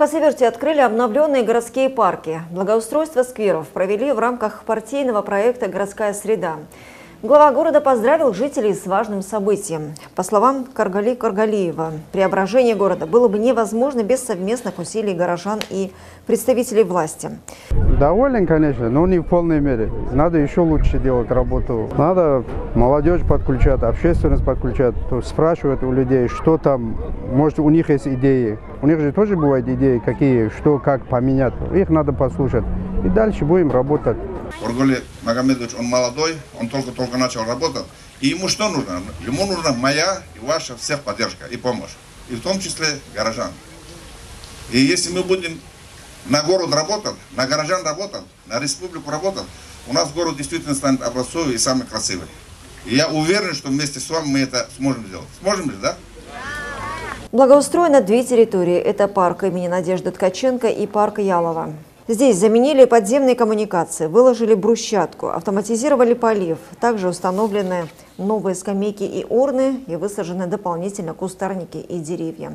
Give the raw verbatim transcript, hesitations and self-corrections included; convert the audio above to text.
В Хасавюрте открыли обновленные городские парки. Благоустройство скверов провели в рамках партийного проекта «Городская среда». Глава города поздравил жителей с важным событием. По словам Коргали Коргалиева, преображение города было бы невозможно без совместных усилий горожан и представителей власти. Доволен, конечно, но не в полной мере. Надо еще лучше делать работу. Надо молодежь подключать, общественность подключать, спрашивать у людей, что там, может, у них есть идеи. У них же тоже бывают идеи, какие, что, как поменять. Их надо послушать. И дальше будем работать. Корголи Магомедович, он молодой, он только-только начал работать. И ему что нужно? Ему нужна моя и ваша всех поддержка и помощь. И в том числе горожан. И если мы будем на город работать, на горожан работать, на республику работать, у нас город действительно станет образцовый и самый красивый. И я уверен, что вместе с вами мы это сможем сделать. Сможем ли, да? Благоустроено две территории. Это парк имени Надежды Ткаченко и парк Ялова. Здесь заменили подземные коммуникации, выложили брусчатку, автоматизировали полив. Также установлены новые скамейки и урны и высажены дополнительно кустарники и деревья.